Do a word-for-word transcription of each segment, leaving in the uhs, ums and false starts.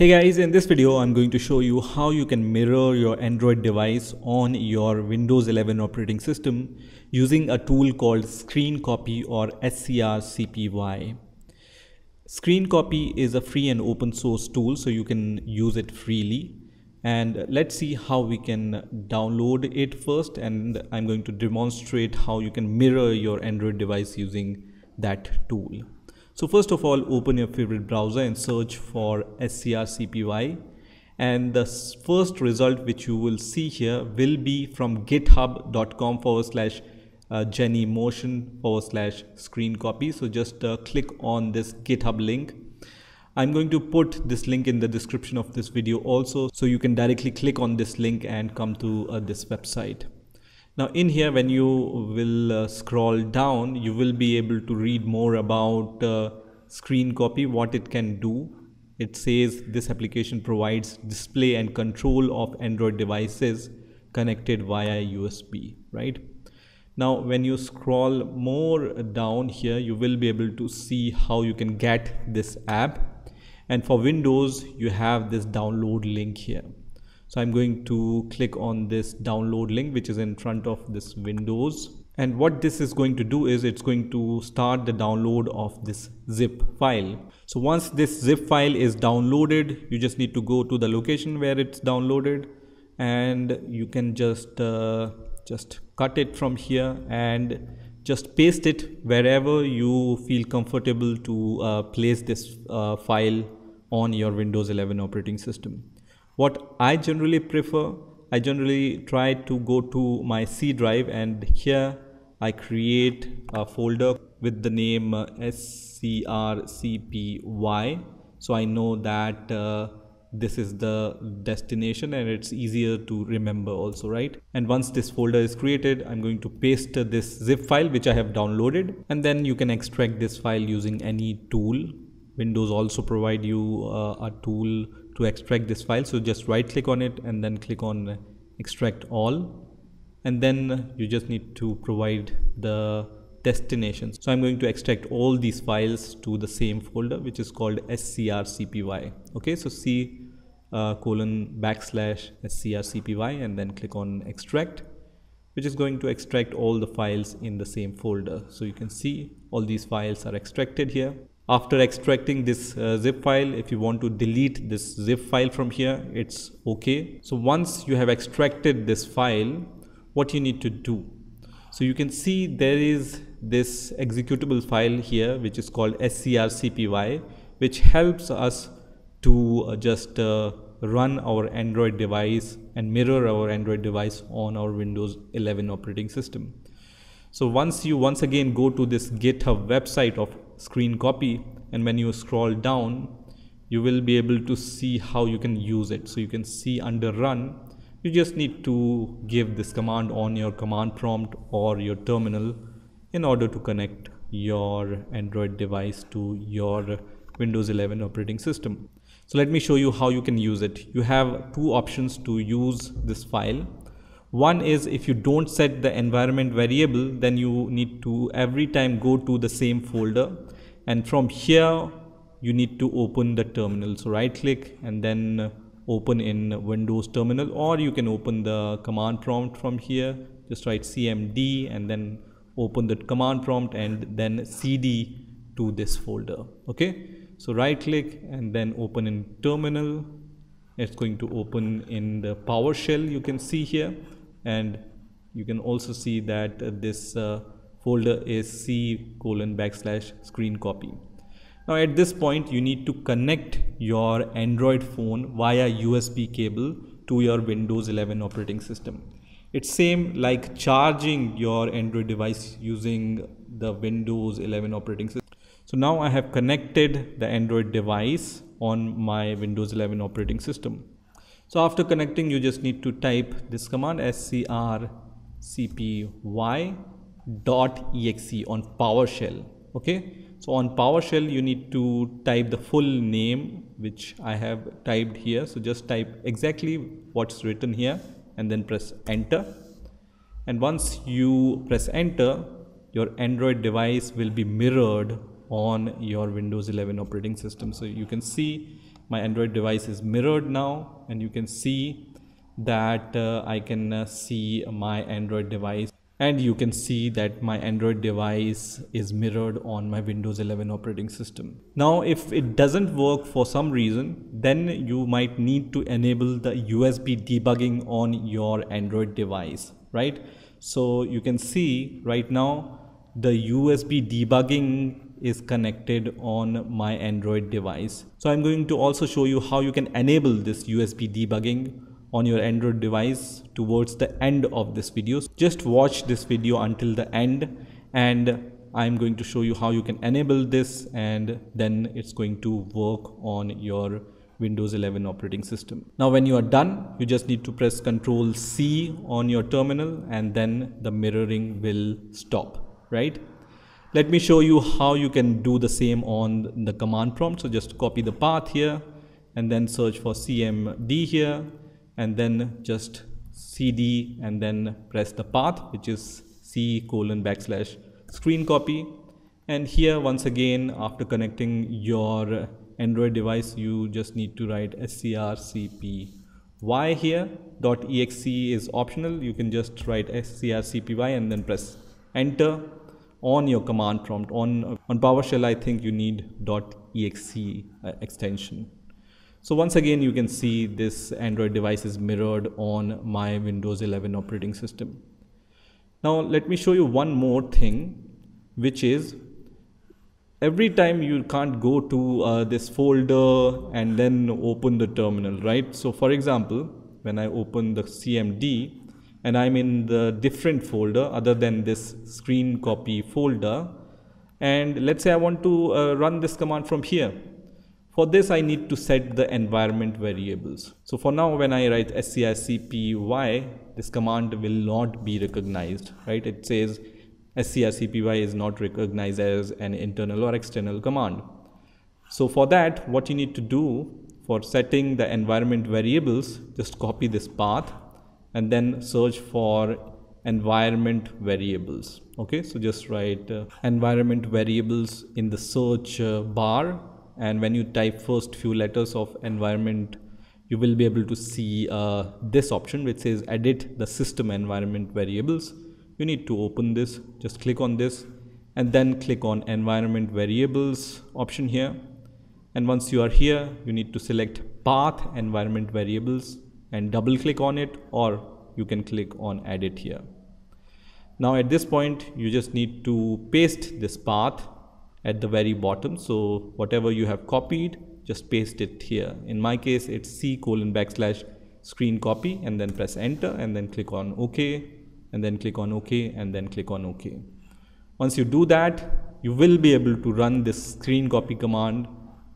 Hey guys, in this video I'm going to show you how you can mirror your Android device on your Windows eleven operating system using a tool called scrcpy or scrcpy. Scrcpy is a free and open source tool, so you can use it freely. And let's see how we can download it first, and I'm going to demonstrate how you can mirror your Android device using that tool. So first of all, open your favorite browser and search for scrcpy, and the first result which you will see here will be from github.com forward slash Jenny motion forward slash scrcpy. So just uh, click on this GitHub link. I'm going to put this link in the description of this video also, so you can directly click on this link and come to uh, this website. Now in here, when you will uh, scroll down, you will be able to read more about uh, scrcpy, what it can do. It says this application provides display and control of Android devices connected via U S B, right? Now when you scroll more down here, you will be able to see how you can get this app. And for Windows, you have this download link here. So I'm going to click on this download link, which is in front of this Windows. And what this is going to do is it's going to start the download of this zip file. So once this zip file is downloaded, you just need to go to the location where it's downloaded, and you can just, uh, just cut it from here and just paste it wherever you feel comfortable to uh, place this uh, file on your Windows eleven operating system. What I generally prefer, I generally try to go to my C drive, and here I create a folder with the name uh, scrcpy. So I know that uh, this is the destination and it's easier to remember also, right? And once this folder is created, I'm going to paste this zip file which I have downloaded, and then you can extract this file using any tool. Windows also provide you uh, a tool to extract this file, so just right click on it and then click on extract all, and then you just need to provide the destination. So I'm going to extract all these files to the same folder, which is called scrcpy. Okay, so c uh, colon backslash scrcpy, and then click on extract, which is going to extract all the files in the same folder. So you can see all these files are extracted here. After extracting this uh, zip file, if you want to delete this zip file from here, it's okay. So once you have extracted this file, what you need to do? So you can see there is this executable file here, which is called scrcpy, which helps us to uh, just uh, run our Android device and mirror our Android device on our Windows eleven operating system. So once you once again go to this GitHub website of scrcpy, and when you scroll down, you will be able to see how you can use it. So you can see under run, you just need to give this command on your command prompt or your terminal in order to connect your Android device to your Windows eleven operating system. So let me show you how you can use it. You have two options to use this file. One is, if you don't set the environment variable, then you need to every time go to the same folder, and from here you need to open the terminal. So right click and then open in Windows terminal, or you can open the command prompt from here. Just write C M D and then open the command prompt and then C D to this folder. Okay, so right click and then open in terminal. It's going to open in the PowerShell, you can see here. And you can also see that uh, this uh, folder is c colon backslash scrcpy. Now at this point, you need to connect your Android phone via U S B cable to your Windows eleven operating system. It's same like charging your Android device using the Windows eleven operating system. So now I have connected the Android device on my Windows eleven operating system. So after connecting, you just need to type this command scrcpy.exe on PowerShell. Okay, so on PowerShell you need to type the full name which I have typed here. So just type exactly what's written here and then press enter, and once you press enter, your Android device will be mirrored on your Windows eleven operating system. So you can see my Android device is mirrored now, and you can see that uh, I can uh, see my Android device, and you can see that my Android device is mirrored on my Windows eleven operating system. Now, if it doesn't work for some reason, then you might need to enable the U S B debugging on your Android device, right? So you can see right now the U S B debugging is connected on my Android device. So I'm going to also show you how you can enable this U S B debugging on your Android device towards the end of this video. Just watch this video until the end, and I'm going to show you how you can enable this, and then it's going to work on your Windows eleven operating system. Now, when you are done, you just need to press control C on your terminal, and then the mirroring will stop, right? Let me show you how you can do the same on the command prompt. So just copy the path here, and then search for C M D here, and then just C D, and then press the path, which is C colon backslash screen copy. And here, once again, after connecting your Android device, you just need to write scrcpy here. .exe is optional. You can just write scrcpy and then press enter on your command prompt. On, on PowerShell, I think you need .exe uh, extension. So once again, you can see this Android device is mirrored on my Windows eleven operating system. Now, let me show you one more thing, which is every time you can't go to uh, this folder and then open the terminal, right? So for example, when I open the C M D and I'm in the different folder other than this screen copy folder, and let's say I want to uh, run this command from here. For this, I need to set the environment variables. So for now, when I write scrcpy, this command will not be recognized, right? It says scrcpy is not recognized as an internal or external command. So for that, what you need to do for setting the environment variables, just copy this path and then search for environment variables. Okay, so just write uh, environment variables in the search uh, bar. And when you type first few letters of environment, you will be able to see uh, this option which says edit the system environment variables. You need to open this, just click on this, and then click on environment variables option here. And once you are here, you need to select path environment variables and double click on it, or you can click on edit here. Now at this point, you just need to paste this path at the very bottom. So whatever you have copied, just paste it here. In my case, it's C colon backslash screen copy, and then press enter, and then click on OK, and then click on OK, and then click on OK. Once you do that, you will be able to run this screen copy command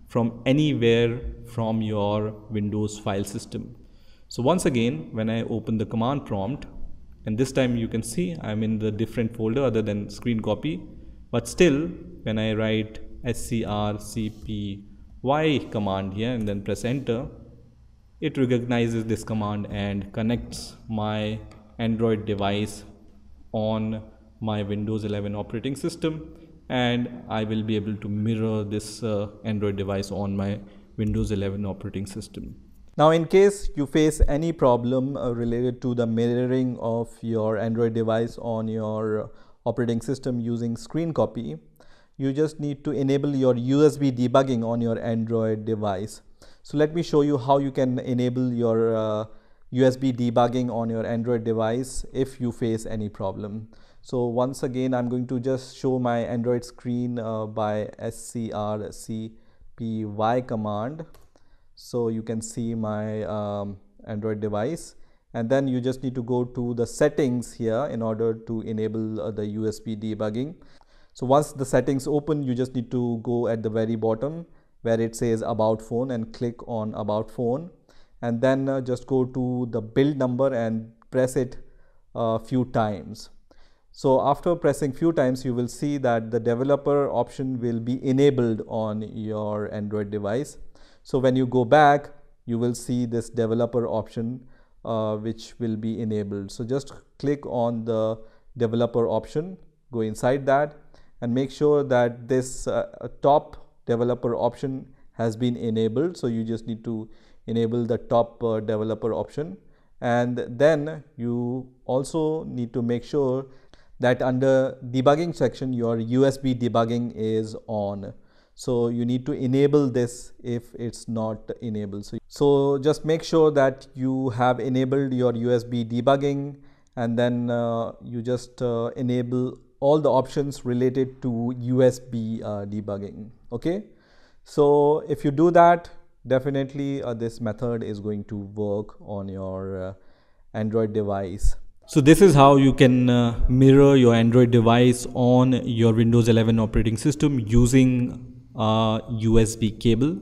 from anywhere from your Windows file system. So once again, when I open the command prompt, and this time you can see I'm in the different folder other than screen copy, but still, when I write scrcpy command here and then press enter, it recognizes this command and connects my Android device on my Windows eleven operating system, and I will be able to mirror this uh, Android device on my Windows eleven operating system. Now, in case you face any problem uh, related to the mirroring of your Android device on your operating system using screen copy, you just need to enable your U S B debugging on your Android device. So let me show you how you can enable your uh, U S B debugging on your Android device if you face any problem. So once again, I'm going to just show my Android screen uh, by scrcpy command. So you can see my um, Android device. And then you just need to go to the settings here in order to enable uh, the U S B debugging. So once the settings open, you just need to go at the very bottom where it says about phone and click on about phone. And then uh, just go to the build number and press it a uh, few times. So after pressing few times, you will see that the developer option will be enabled on your Android device. So when you go back, you will see this developer option Uh, which will be enabled. So just click on the developer option, go inside that, and make sure that this uh, top developer option has been enabled. So you just need to enable the top uh, developer option, and then you also need to make sure that under debugging section your U S B debugging is on. So you need to enable this if it's not enabled. So, so just make sure that you have enabled your U S B debugging, and then uh, you just uh, enable all the options related to U S B uh, debugging. Okay. So if you do that, definitely uh, this method is going to work on your uh, Android device. So this is how you can uh, mirror your Android device on your Windows eleven operating system using a U S B cable.